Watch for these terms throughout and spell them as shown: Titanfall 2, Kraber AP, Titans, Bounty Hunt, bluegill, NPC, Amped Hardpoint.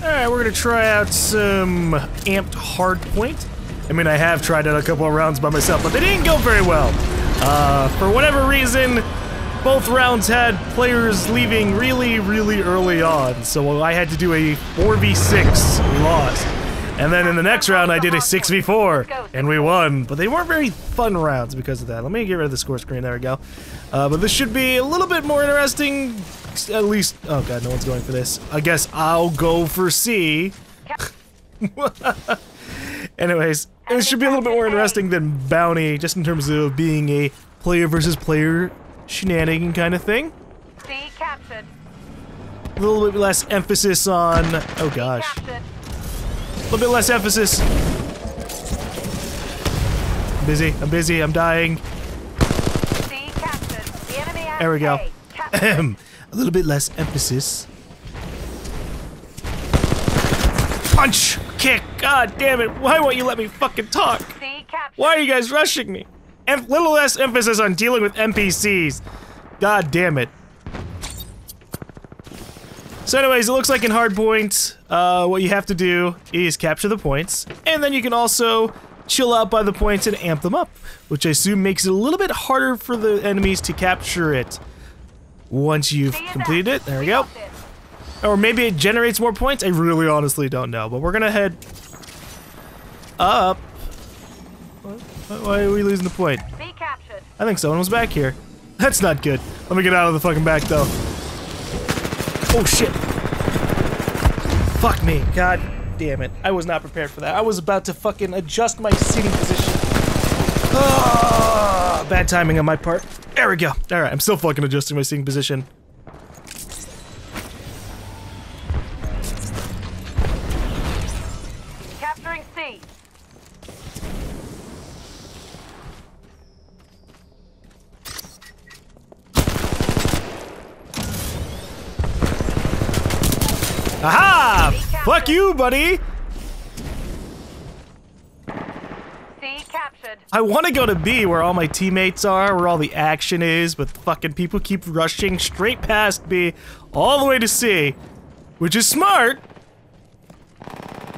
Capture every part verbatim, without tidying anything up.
Alright, we're gonna try out some Amped Hardpoint. I mean, I have tried out a couple of rounds by myself, but they didn't go very well. Uh, for whatever reason, both rounds had players leaving really, really early on, so I had to do a four v six. We lost. And then in the next round, I did a six v four, and we won. But they weren't very fun rounds because of that. Let me get rid of the score screen. There we go. Uh, but this should be a little bit more interesting, at least. Oh god, no one's going for this. I guess I'll go for C. Anyways, it should be a little bit more interesting than Bounty, just in terms of being a player versus player shenanigan kind of thing. C captured. A little bit less emphasis on. Oh gosh. Captain. A little bit less emphasis. I'm busy. I'm busy. I'm dying. C captured. The enemy has there we go. A little bit less emphasis. Punch! Kick! God damn it! Why won't you let me fucking talk? Why are you guys rushing me? A little less emphasis on dealing with N P Cs. God damn it. So anyways, it looks like in Hardpoint, uh, what you have to do is capture the points, and then you can also chill out by the points and amp them up, which I assume makes it a little bit harder for the enemies to capture it once you've completed it. There we go. Or maybe it generates more points? I really honestly don't know, but we're gonna head up. What? Why are we losing the point? I think someone was back here. That's not good. Let me get out of the fucking back, though. Oh, shit. Fuck me. God damn it. I was not prepared for that. I was about to fucking adjust my seating position. Oh, bad timing on my part. There we go. Alright, I'm still fucking adjusting my seating position. Aha! Fuck you, buddy! C captured. I want to go to B, where all my teammates are, where all the action is, but fucking people keep rushing straight past B, all the way to C, which is smart,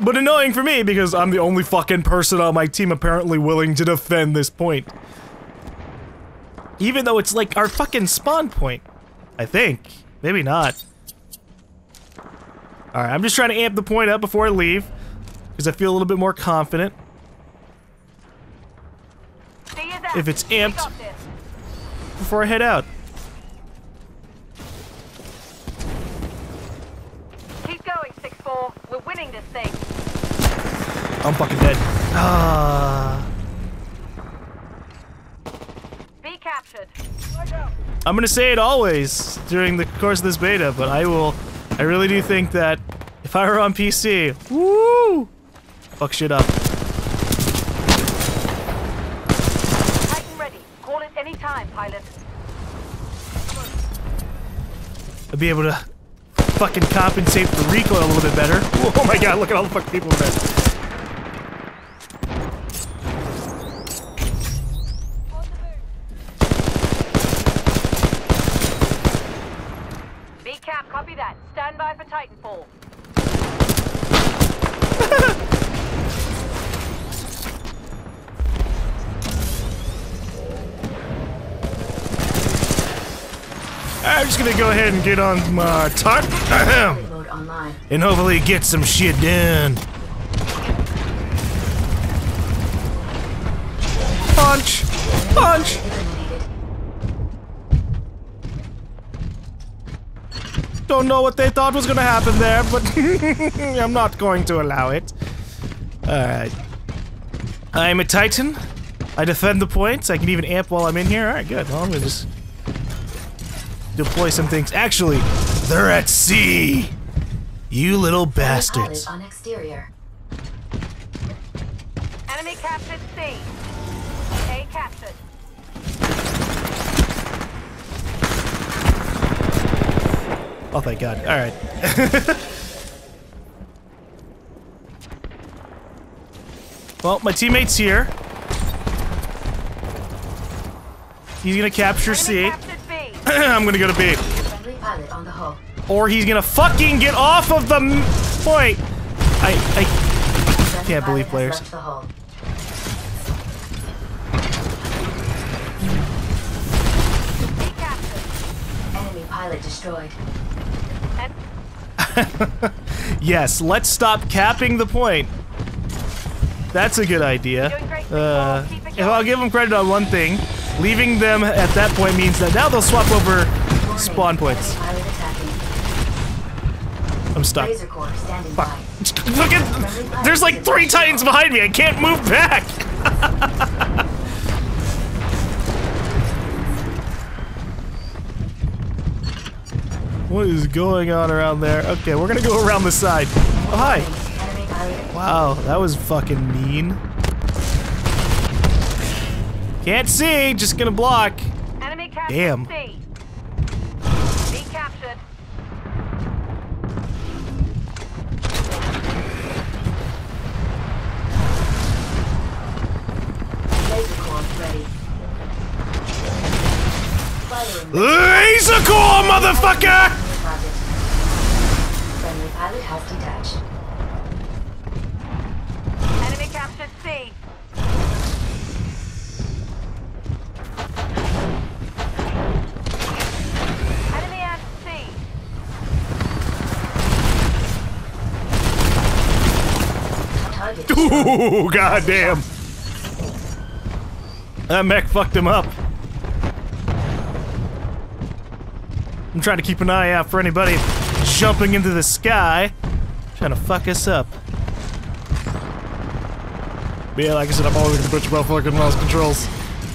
but annoying for me, because I'm the only fucking person on my team apparently willing to defend this point. Even though it's like our fucking spawn point. I think. Maybe not. Alright, I'm just trying to amp the point up before I leave, because I feel a little bit more confident. If it's amped, before I head out. Keep going, six four. We're winning this thing. I'm fucking dead. Ah. Be captured. I'm gonna say it always during the course of this beta, but I will. I really do think that if I were on P C, woo, fuck shit up. Titan ready. Call it any time, pilot. I'd be able to fucking compensate for recoil a little bit better. Oh my god, look at all the fucking people in there. Be cap, copy that. Stand by for Titanfall. I'm just gonna go ahead and get on my tarp and hopefully get some shit done. Punch! Punch! Don't know what they thought was gonna happen there, but I'm not going to allow it. Alright. I'm a Titan. I defend the points. I can even amp while I'm in here. Alright, good. Well, I'm gonna just deploy some things. Actually, they're at sea! You little bastards. On exterior. Enemy captured C. A captured. Oh, thank god. Alright. Well, my teammate's here. He's gonna capture C. I'm gonna go to B. Or he's gonna fucking get off of the m- point. I I can't believe players. Enemy pilot destroyed. Yes, let's stop capping the point. That's a good idea. Uh, if I'll give them credit on one thing, leaving them at that point means that now they'll swap over spawn points. I'm stuck. Fuck. Look at, there's like three Titans behind me. I can't move back. What is going on around there? Okay, we're gonna go around the side. Oh, hi. Wow, that was fucking mean. Can't see, just gonna block. Enemy captured. Damn. C. Be captured. Laser core ready. Laser core, motherfucker! Friendly pilot has detached. Captured C. Enemy at C. Ooh, goddamn! That mech fucked him up. I'm trying to keep an eye out for anybody jumping into the sky, trying to fuck us up. Yeah, like I said, I'm always gonna put my fucking mouse controls.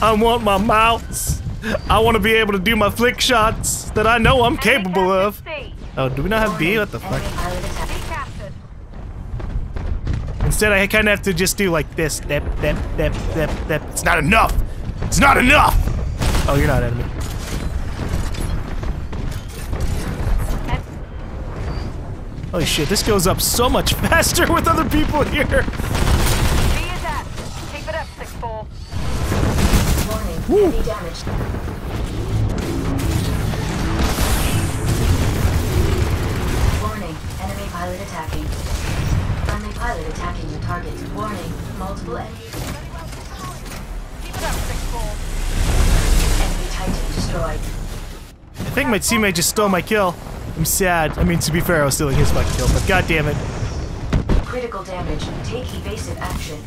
I want my mouse. I want to be able to do my flick shots that I know I'm capable of. Oh, do we not have B? What the fuck? Instead, I kind of have to just do like this. Dep, dep, dep, dep, dep. It's not enough. It's not enough. Oh, you're not enemy. Holy shit, this goes up so much faster with other people here. Woo. Warning, enemy pilot attacking. Friendly pilot attacking your target. Warning, multiple enemies. Keep it up, six four. Enemy Titan destroyed. I think my teammate just stole my kill. I'm sad. I mean, to be fair, I was stealing his fucking kill, but god damn it. Critical damage. Take evasive action.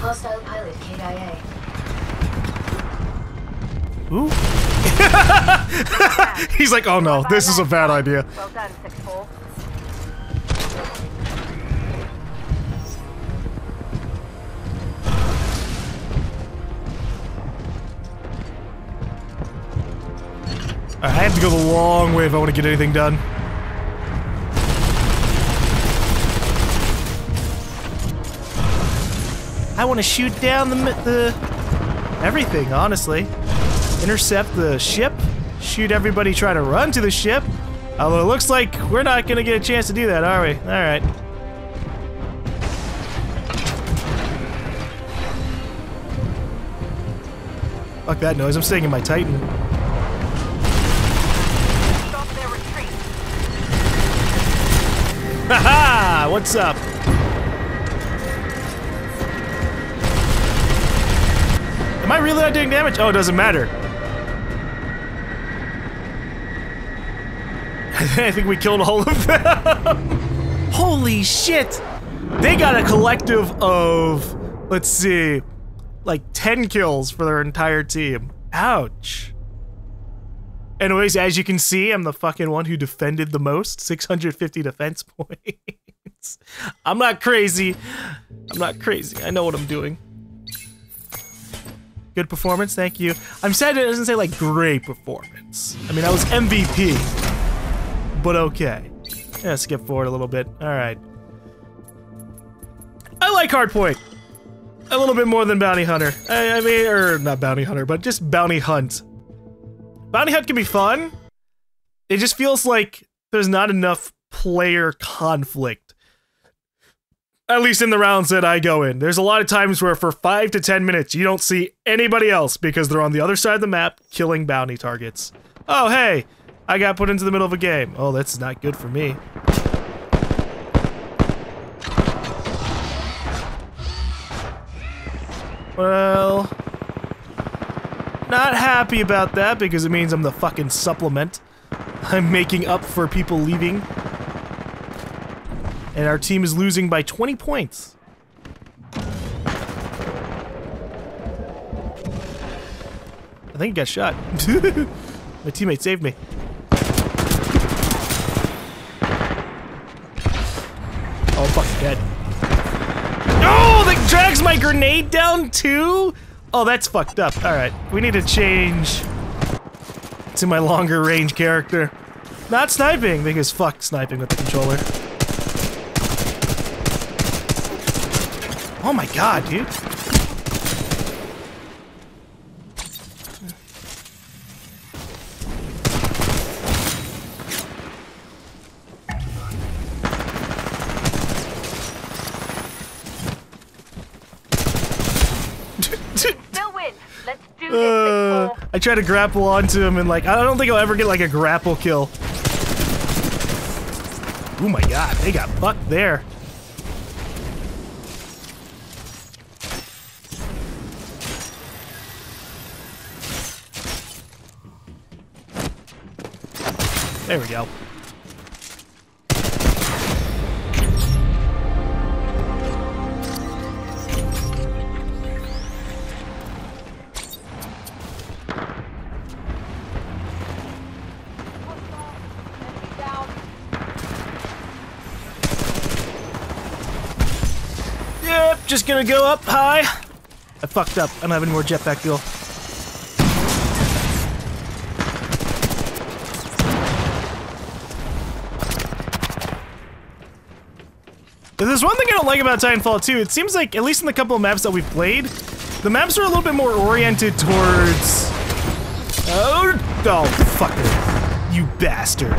Hostile pilot K I A. Ooh. He's like, oh no, this is a bad idea. Well done, six four. I have to go the long way if I want to get anything done. I want to shoot down the the everything, honestly. Intercept the ship, shoot everybody trying to run to the ship. Although it looks like we're not gonna get a chance to do that, are we? Alright. Fuck that noise, I'm staying in my Titan. Stop their retreat. Haha! What's up? Am I really not doing damage? Oh, it doesn't matter. I think we killed all of them. Holy shit! They got a collective of, let's see, like ten kills for their entire team. Ouch. Anyways, as you can see, I'm the fucking one who defended the most. six hundred fifty defense points. I'm not crazy. I'm not crazy. I know what I'm doing. Good performance, thank you. I'm sad it doesn't say like great performance. I mean, I was M V P. But okay. Yeah, skip forward a little bit. Alright. I like Hardpoint! A little bit more than Bounty Hunter. I, I mean, or not Bounty Hunter, but just Bounty Hunt. Bounty Hunt can be fun. It just feels like there's not enough player conflict. At least in the rounds that I go in. There's a lot of times where for five to ten minutes you don't see anybody else because they're on the other side of the map killing bounty targets. Oh hey! I got put into the middle of a game. Oh, that's not good for me. Well, not happy about that because it means I'm the fucking supplement. I'm making up for people leaving. And our team is losing by twenty points. I think I got shot. My teammate saved me. Oh, I'm fucking dead. No! That drags my grenade down too? Oh, that's fucked up. Alright, we need to change to my longer range character. Not sniping, because fuck sniping with the controller. Oh my god, dude. Uh, I try to grapple onto him and like, I don't think I'll ever get like a grapple kill. Oh my god, they got fucked there. There we go. Just gonna go up high. I fucked up. I don't have any more jetpack fuel. There's one thing I don't like about Titanfall two. It seems like, at least in the couple of maps that we've played, the maps are a little bit more oriented towards... Oh, oh fucker. You bastard.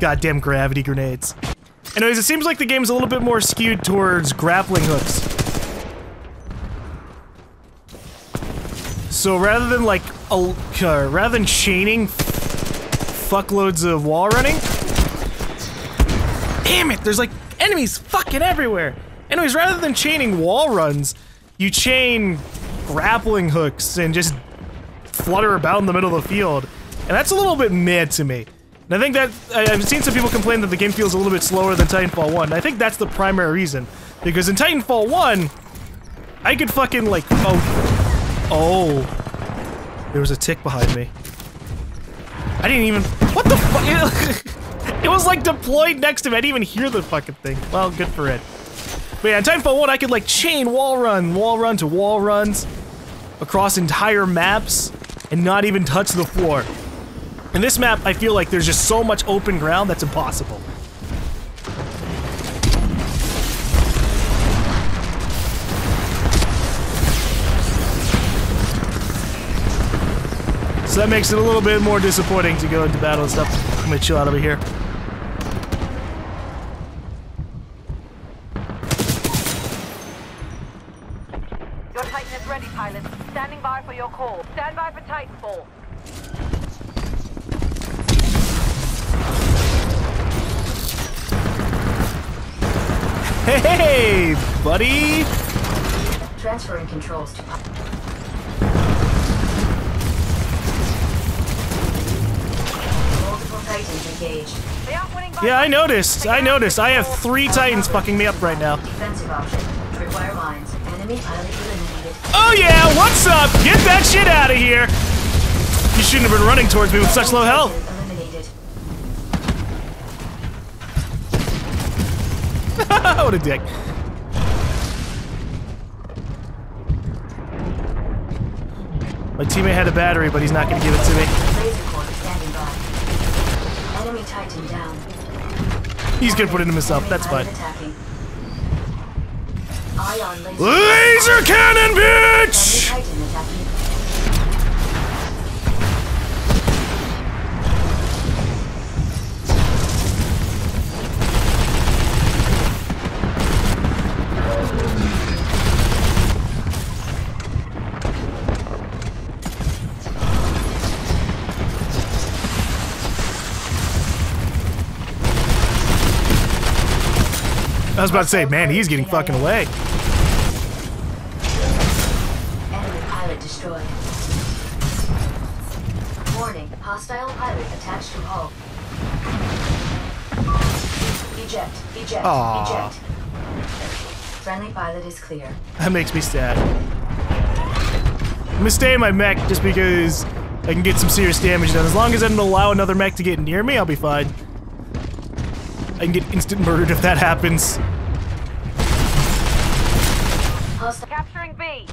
Goddamn gravity grenades. Anyways, it seems like the game's a little bit more skewed towards grappling hooks. So rather than like, a, uh, rather than chaining fuckloads of wall running. Damn it, there's like enemies fucking everywhere. Anyways, rather than chaining wall runs, you chain grappling hooks and just flutter about in the middle of the field. And that's a little bit mad to me. And I think that, I've seen some people complain that the game feels a little bit slower than Titanfall one. I think that's the primary reason. Because in Titanfall one, I could fucking like, oh, oh, there was a tick behind me. I didn't even, what the fuck? It was like deployed next to me, I didn't even hear the fucking thing. Well, good for it. But yeah, in Titanfall one, I could like chain wall run, wall run to wall runs, across entire maps, and not even touch the floor. In this map, I feel like there's just so much open ground that's impossible. So that makes it a little bit more disappointing to go into battle and stuff. I'm gonna chill out over here. Your Titan is ready, pilot. Standing by for your call. Stand by for Titanfall. Hey, buddy! Transferring controls to... Multiple Titans engaged. They are winning by... Yeah, I noticed. I noticed. I have three Titans fucking me up right now. Defensive option. Tripwire lines. Enemy pilot eliminated. Oh yeah, what's up? Get that shit out of here! You shouldn't have been running towards me with such low health. What a dick. My teammate had a battery, but he's not gonna give it to me. Enemy Titan down. He's gonna put it in himself, that's fine. Laser cannon, bitch! I was about to say, man, he's getting fucking away. Hostile pilot attached to hull. Eject, eject, Aww. eject. Friendly pilot is clear. That makes me sad. I'm gonna stay in my mech just because I can get some serious damage done. As long as I don't allow another mech to get near me, I'll be fine. I can get instant murdered if that happens. Hostile capturing B.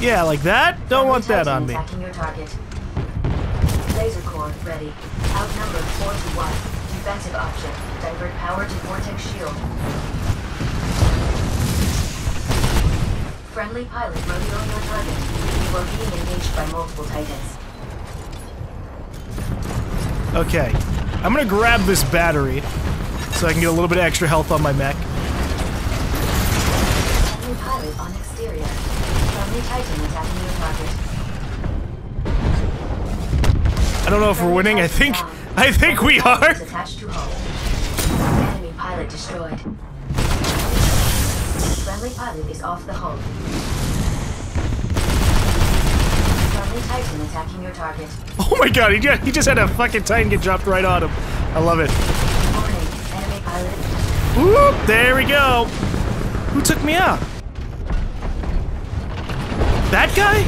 Yeah, like that? Don't want that on me. Your target. Laser core ready. Outnumbered four to one. Defensive option. Divert power to vortex shield. Friendly pilot rotating your target. You are being engaged by multiple Titans. Okay, I'm gonna grab this battery so I can get a little bit of extra health on my mech. Friendly pilot on exterior. Friendly Titan attacking your target. I don't know if we're winning. I think I think we are. Enemy pilot destroyed. Friendly pilot is off the hull. Friendly Titan attacking your target. Oh my god, he just he just had a fucking Titan get dropped right on him. I love it. Warning, enemy pilot. Whoop, there we go. Who took me out? That guy?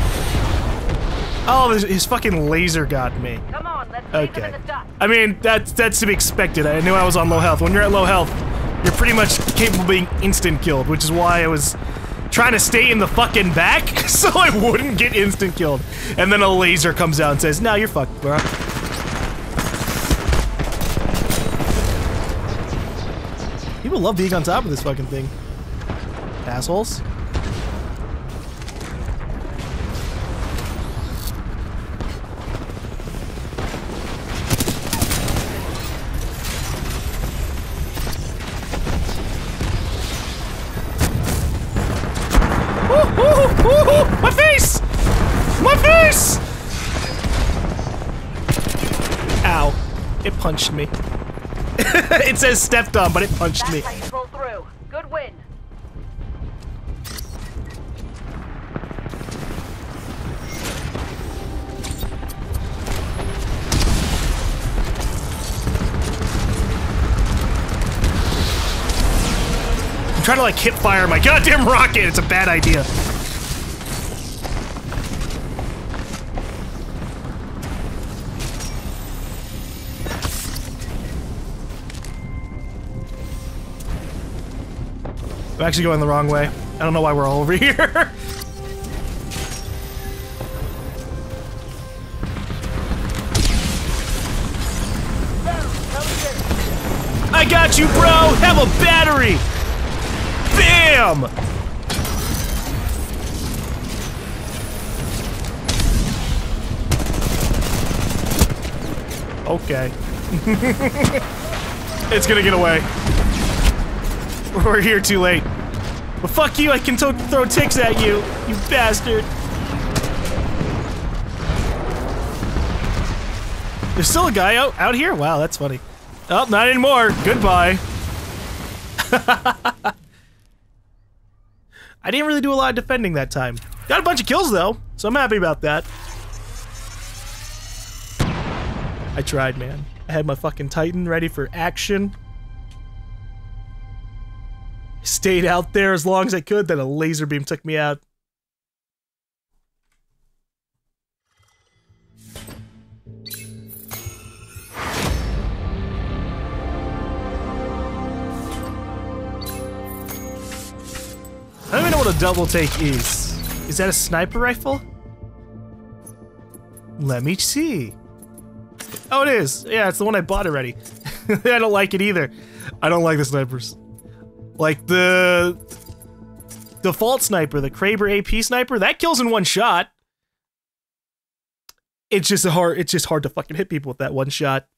Oh, his, his fucking laser got me. Come on, let's okay. I mean, that's that's to be expected. I knew I was on low health. When you're at low health, you're pretty much capable of being instant killed, which is why I was trying to stay in the fucking back so I wouldn't get instant killed. And then a laser comes out and says, "No, you're fucked, bro." People love being on top of this fucking thing. Assholes. Punched me. It says stepped on, but it punched That's me. How you pull through. Good win. I'm trying to like hip fire my goddamn rocket. It's a bad idea. I'm actually going the wrong way. I don't know why we're all over here. I got you, bro! Have a battery! Bam! Okay. It's gonna get away. We're here too late. Well, fuck you, I can t throw ticks at you, you bastard. There's still a guy out, out here? Wow, that's funny. Oh, not anymore. Goodbye. I didn't really do a lot of defending that time. Got a bunch of kills, though, so I'm happy about that. I tried, man. I had my fucking Titan ready for action. Stayed out there as long as I could, then a laser beam took me out. I don't even know what a double take is. Is that a sniper rifle? Let me see. Oh, it is. Yeah, it's the one I bought already. I don't like it either. I don't like the snipers. Like the default sniper, the Kraber A P sniper, that kills in one shot. It's just hard. It's just hard to fucking hit people with that one shot.